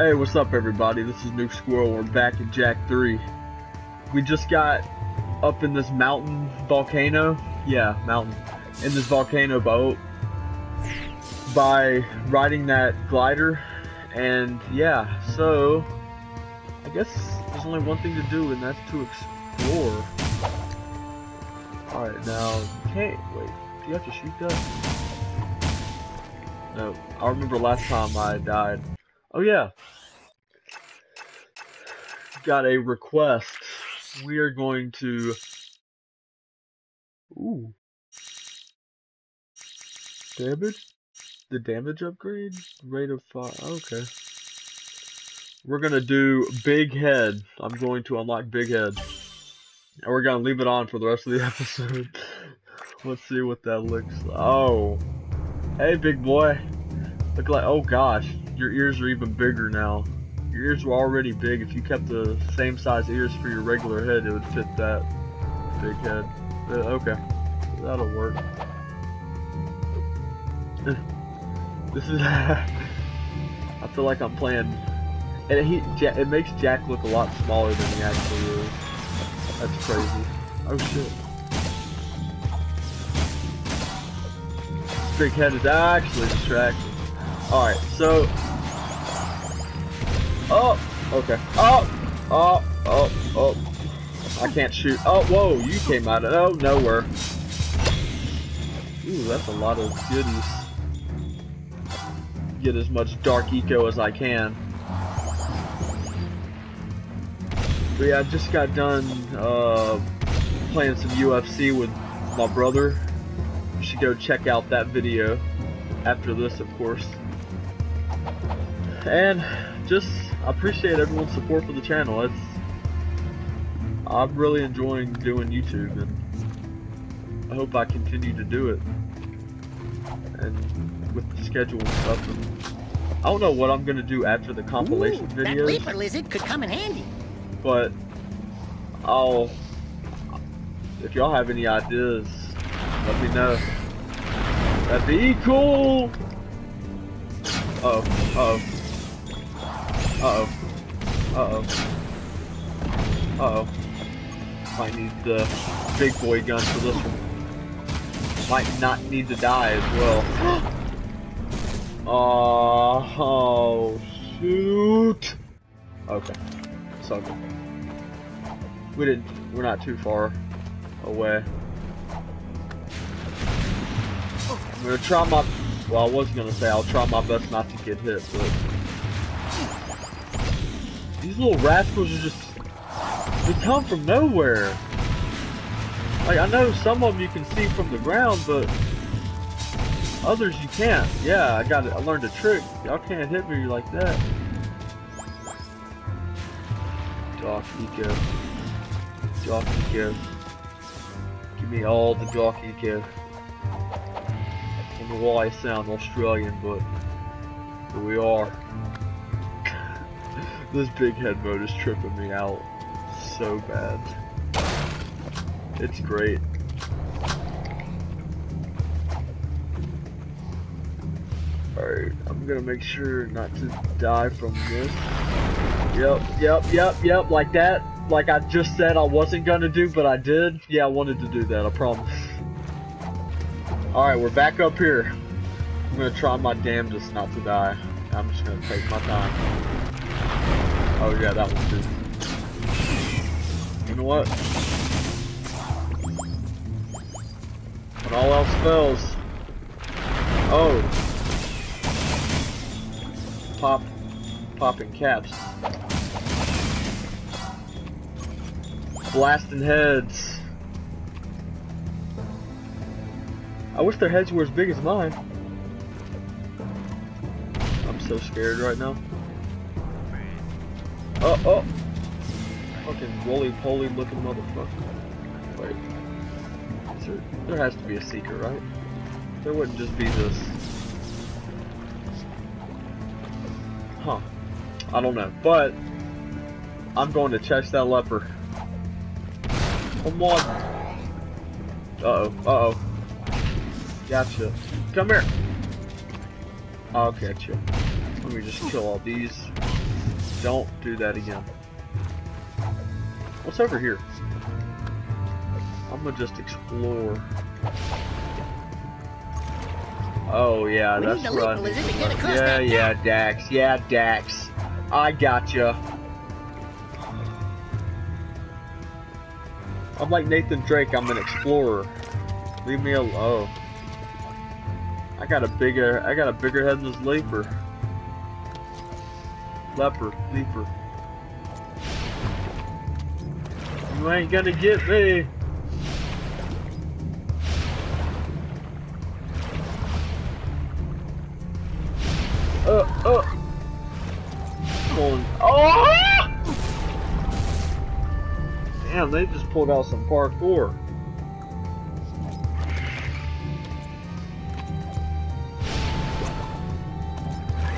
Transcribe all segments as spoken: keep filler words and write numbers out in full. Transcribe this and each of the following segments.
Hey, what's up everybody, this is Nuke Squirrel, we're back at Jak three. We just got up in this mountain volcano, yeah, mountain, in this volcano boat by riding that glider, and yeah, so I guess there's only one thing to do and that's to explore. Alright, now, you can't, wait, do you have to shoot that? No, I remember last time I died. Oh yeah, got a request. We are going to, ooh, damage, the damage upgrade, rate of fire, okay. We're gonna do Big Head. I'm going to unlock Big Head. And we're gonna leave it on for the rest of the episode. Let's see what that looks like. Oh, hey big boy, look like, oh gosh. Your ears are even bigger now. Your ears were already big. If you kept the same size ears for your regular head, it would fit that big head. Uh, okay, that'll work. This is... I feel like I'm playing... And he, ja it makes Jak look a lot smaller than he actually is. That's crazy. Oh shit. This big head is actually distracting. Alright, so... Oh, okay. Oh, oh, oh, oh. I can't shoot. Oh, whoa, you came out of oh, nowhere. Ooh, that's a lot of goodies. Get as much dark eco as I can. But yeah, I just got done uh, playing some U F C with my brother. You should go check out that video after this, of course. And just appreciate everyone's support for the channel. It's, I'm really enjoying doing YouTube and I hope I continue to do it. And with the schedule and stuff. And I don't know what I'm going to do after the compilation Ooh, videos. That leaper lizard could come in handy. But I'll, if y'all have any ideas, let me know. That'd be cool! Uh-oh, uh-oh, uh-oh, uh-oh, uh-oh. Might need the big boy gun for this one. Might not need to die as well. Uh, oh, shoot! Okay, it's okay. We didn't, we're not too far away. I'm gonna try my, well I was gonna say I'll try my best not to get hit, but these little rascals are just, they come from nowhere. Like I know some of them you can see from the ground, but others you can't. Yeah, I got it, I learned a trick. Y'all can't hit me like that. Dark eco. Dark eco. Give me all the dark eco. Well, I sound Australian, but here we are. This big head mode is tripping me out so bad. It's great. Alright, I'm gonna make sure not to die from this. Yep, yep, yep, yep, like that. Like I just said I wasn't gonna do, but I did. Yeah, I wanted to do that, I promise. Alright, we're back up here. I'm gonna try my damnedest not to die. I'm just gonna take my time. Oh yeah, that one too. You know what? When all else fails... Oh! Pop... Popping caps. Blasting heads. I wish their heads were as big as mine. I'm so scared right now. Oh, oh! Fucking roly-poly looking motherfucker. Wait. There, there has to be a secret, right? There wouldn't just be this. Huh. I don't know, but I'm going to chase that leper. Come on. Uh-oh, uh-oh. Gotcha. Come here. I'll catch you. Let me just kill all these. Don't do that again. What's over here? I'm gonna just explore. Oh yeah, we that's right. Yeah, yeah, down. Dax. Yeah, Dax. I gotcha. I'm like Nathan Drake. I'm an explorer. Leave me alone. I got a bigger. I got a bigger head than this leaper. Leper, leaper. You ain't gonna get me. Uh, uh. Oh! Damn, they just pulled out some parkour.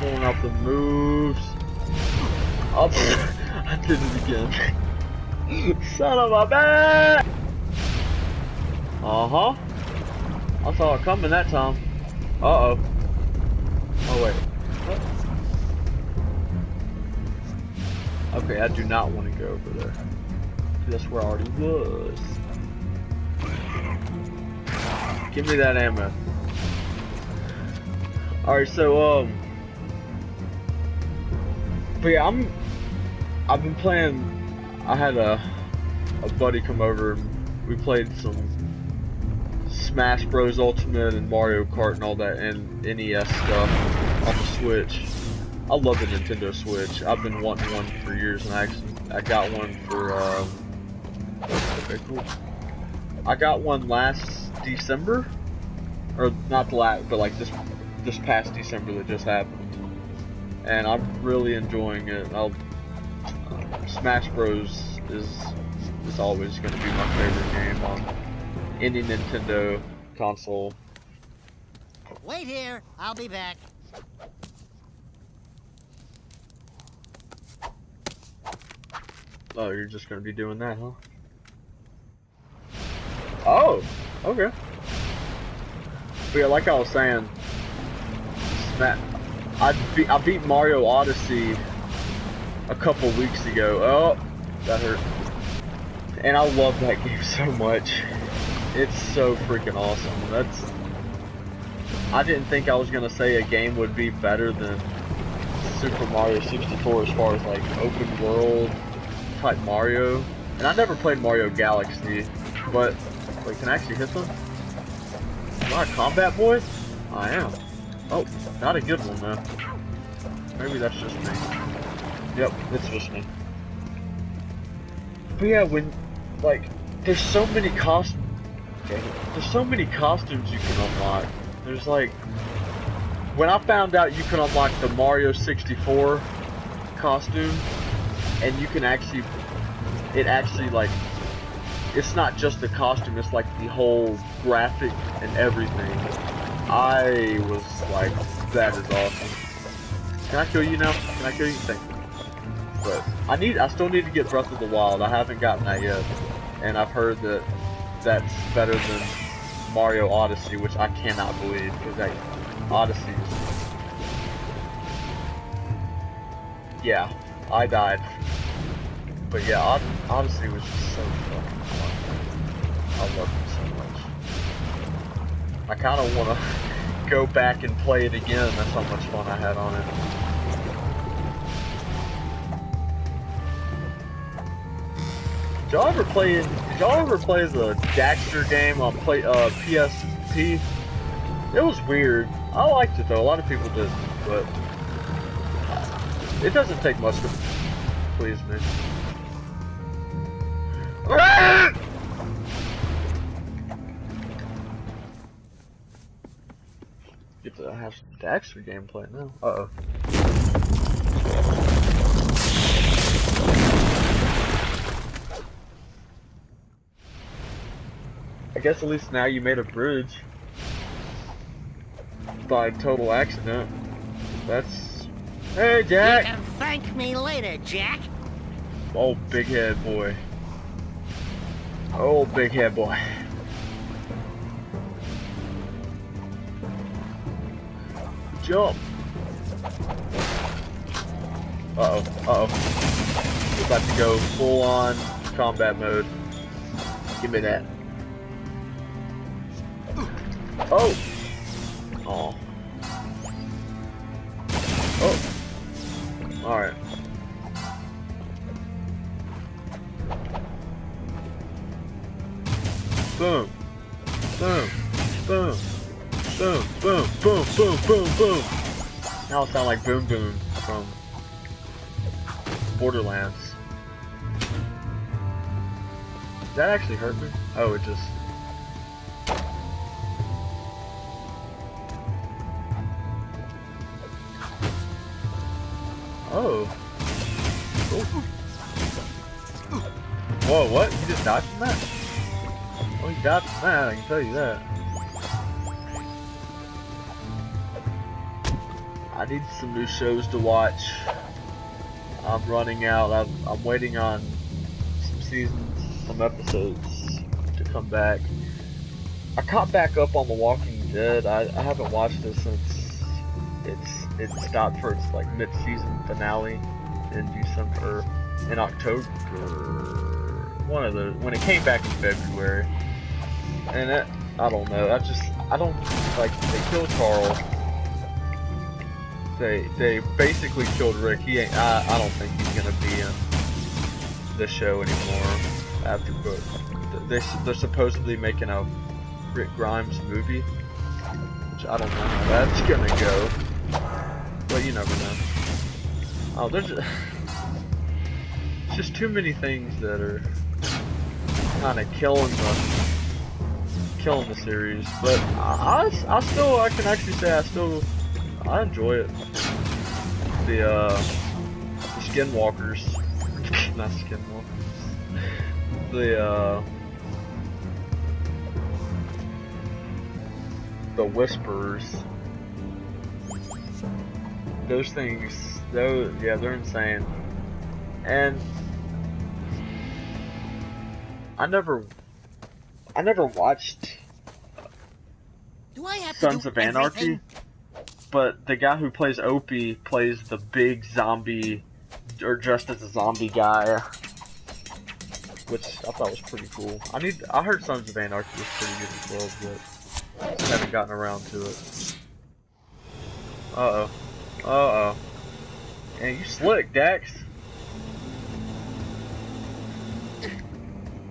Pulling out the moves. Up. I did it again. Son of a bitch! Uh huh. I saw it coming that time. Uh oh. Oh wait. Okay, I do not want to go over there. That's where I already was. Give me that ammo. Alright, so, um... But yeah, I'm... I've been playing... I had a, a buddy come over and we played some Smash Bros. Ultimate and Mario Kart and all that, and N E S stuff on the Switch. I love the Nintendo Switch. I've been wanting one for years, and I actually I got one for um, okay, cool. I got one last December, or not the last, but like this this past December that just happened, and I'm really enjoying it. I'll, uh, Smash Bros. is is always going to be my favorite game on any Nintendo console. Wait here, I'll be back. Oh, you're just gonna be doing that, huh? Oh, okay. But yeah, like I was saying, I beat, I beat Mario Odyssey a couple weeks ago. Oh, that hurt. And I love that game so much. It's so freaking awesome. That's. I didn't think I was gonna say a game would be better than Super Mario sixty-four as far as like open world. Type Mario, and I never played Mario Galaxy, but wait, can I actually hit them? Am I a combat boy? I am. Oh, not a good one though. Maybe that's just me. Yep, it's just me. But yeah, when like there's so many cost, okay, there's so many costumes you can unlock. There's like when I found out you can unlock the Mario sixty-four costume. And you can actually, it actually like, it's not just the costume, it's like the whole graphic and everything. I was like, that is awesome. Can I kill you now? Can I kill you? Thank you. But I need, I still need to get Breath of the Wild. I haven't gotten that yet. And I've heard that that's better than Mario Odyssey, which I cannot believe, because that Odyssey is, yeah. I died. But yeah, Odyssey was just so fucking fun. I loved it so much. I kind of want to go back and play it again. That's how much fun I had on it. Did y'all ever play, did y'all ever play the Daxter game on play, uh, P S P? It was weird. I liked it though. A lot of people didn't, but... It doesn't take much to please me. Get to have some Daxter gameplay now. Uh oh. I guess at least now you made a bridge by total accident. That's. Hey, Jak! You can thank me later, Jak! Oh, big head boy. Oh, big head boy. Jump! Uh-oh, uh-oh. We're about to go full-on combat mode. Give me that. Oh! Oh. Oh. Alright. Boom. Boom. Boom. Boom. Boom. Boom. Boom. Boom. Boom. Now it sounds like Boom Boom from Borderlands. Did that actually hurt me? Oh, it just... Oh. Ooh. Whoa, what? You just dodged from that? Oh, you dodged from that, I can tell you that. I need some new shows to watch. I'm running out. I'm, I'm waiting on some seasons, some episodes to come back. I caught back up on The Walking Dead. I, I haven't watched it since it's... It stopped for its like mid-season finale in December, in October, one of those, when it came back in February. And it, I don't know, I just, I don't, like, they killed Carl, they, they basically killed Rick. He ain't, I, I don't think he's gonna be in the show anymore after, but they, they're supposedly making a Rick Grimes movie, which I don't know how that's gonna go. But you never know. Oh, there's just, just too many things that are kind of killing the killing the series. But I, I, I still, I can actually say I still, I enjoy it. The, uh, the Skinwalkers, not Skinwalkers. The, uh, the Whisperers. Those things, those, yeah, they're insane. And I never, I never watched do I have Sons to do of Anarchy, everything? But the guy who plays Opie plays the big zombie, or dressed as a zombie guy, which I thought was pretty cool. I need, I heard Sons of Anarchy was pretty good as well, but I haven't gotten around to it. Uh oh. Uh-oh. And you slick, Dax.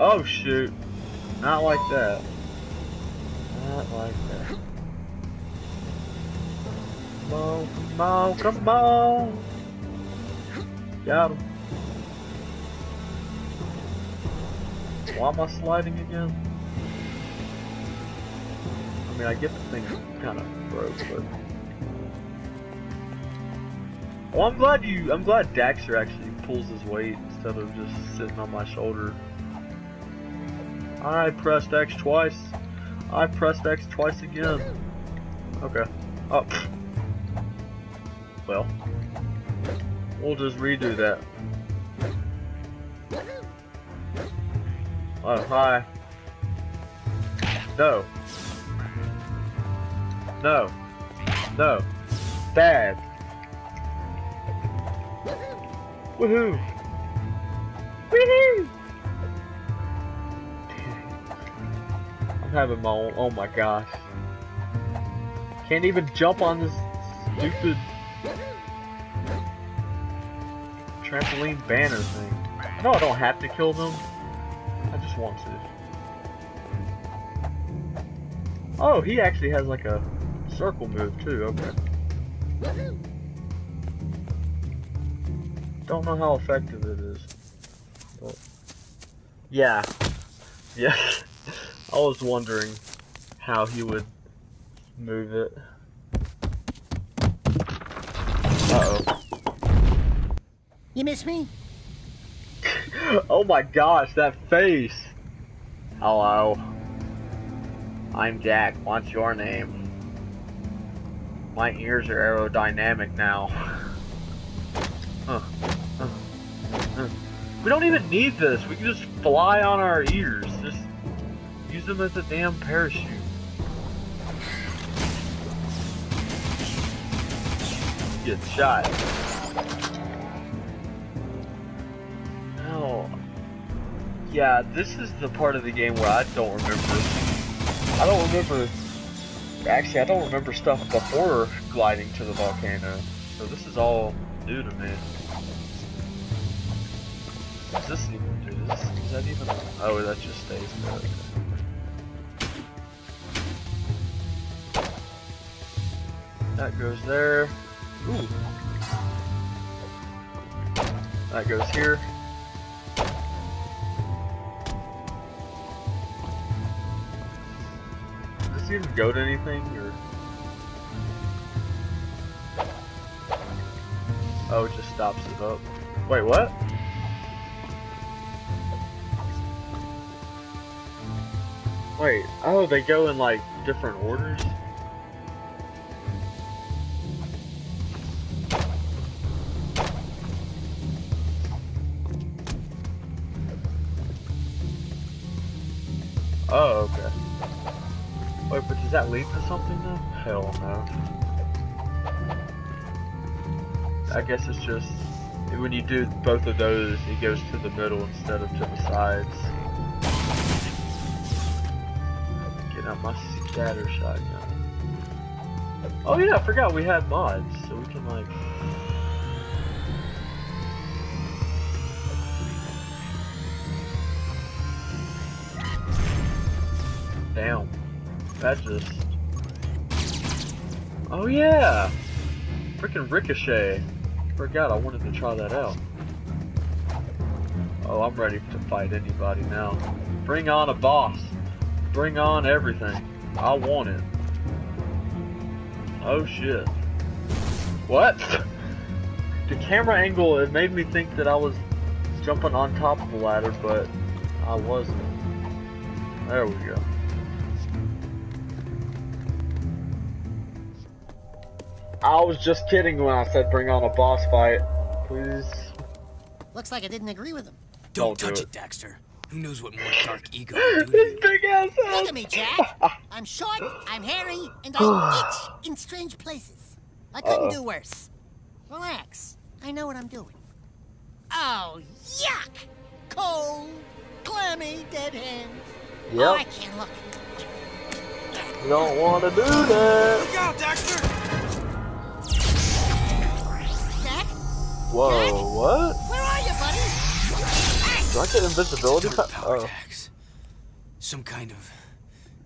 Oh, shoot. Not like that. Not like that. Come on, come on, come on. Got him. Why am I sliding again? I mean, I get the thing kind of broke, but... Well, I'm glad you, I'm glad Daxter actually pulls his weight instead of just sitting on my shoulder. I pressed X twice. I pressed X twice again. Okay. Oh. Well. We'll just redo that. Oh, hi. No. No. No. Bad. Woohoo! Woohoo! I'm having my own. Oh my gosh. Can't even jump on this stupid trampoline banner thing. No, I don't have to kill them. I just want to. Oh, he actually has like a circle move too. Okay. Don't know how effective it is. But yeah. Yeah. I was wondering how he would move it. Uh-oh. You miss me? Oh my gosh, that face. Hello. I'm Jak. What's your name? My ears are aerodynamic now. Huh. We don't even need this. We can just fly on our ears. Just use them as a damn parachute. Get shot. hell? Yeah, this is the part of the game where I don't remember. I don't remember. Actually, I don't remember stuff before gliding to the volcano. So this is all new to me. What's this even do? Is, is that even? Oh, that just stays there. Okay. That goes there. Ooh. That goes here. Does this even go to anything? Or... oh, it just stops it up. Wait, what? Wait, oh, they go in like different orders? Oh, okay. Wait, but does that lead to something though? Hell no. I guess it's just, when you do both of those, it goes to the middle instead of to the sides. Get out my scatter shotgun. Oh yeah, I forgot we had mods, so we can like... damn, that just... oh yeah! Freaking Ricochet. Forgot I wanted to try that out. Oh, I'm ready to fight anybody now. Bring on a boss. Bring on everything. I want it. Oh shit. What? The camera angle, it made me think that I was jumping on top of the ladder, but I wasn't. There we go. I was just kidding when I said bring on a boss fight. Please. Looks like I didn't agree with him. Don't, Don't touch do it. it, Daxter. Who knows what more dark ego will do to you? Big ass Look at me, Jak. I'm short, I'm hairy, and I itch in strange places. I couldn't uh -oh. do worse. Relax. I know what I'm doing. Oh, yuck! Cold, clammy, dead hands. Yep. Oh, I can't look. You don't want to do that. Look out, Daxter! Whoa, Jak? What? Where are you, buddy? Hey! Do I get invisibility? Oh. Some kind of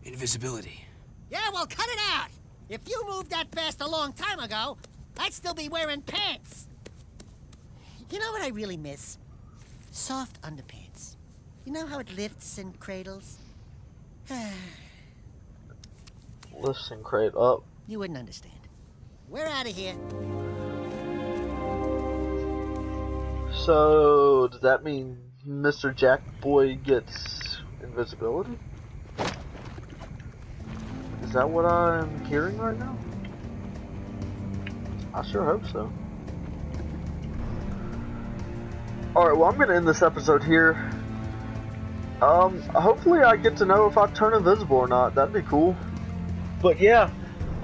invisibility. Yeah, well, cut it out. If you moved that fast a long time ago, I'd still be wearing pants. You know what I really miss? Soft underpants. You know how it lifts and cradles? Lifts and cradle up. You wouldn't understand. We're out of here. So, does that mean Mister Jak Boy gets invisibility? Is that what I'm hearing right now? I sure hope so. Alright, well I'm going to end this episode here. Um, hopefully I get to know if I turn invisible or not. That'd be cool. But yeah,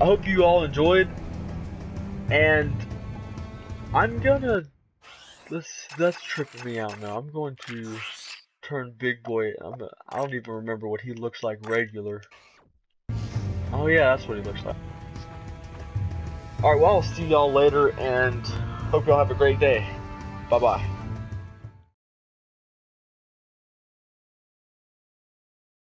I hope you all enjoyed. And I'm going to... This, that's tripping me out now. I'm going to turn Big Boy. I'm, I don't even remember what he looks like regular. Oh yeah, that's what he looks like. Alright, well I'll see y'all later and hope y'all have a great day. Bye bye.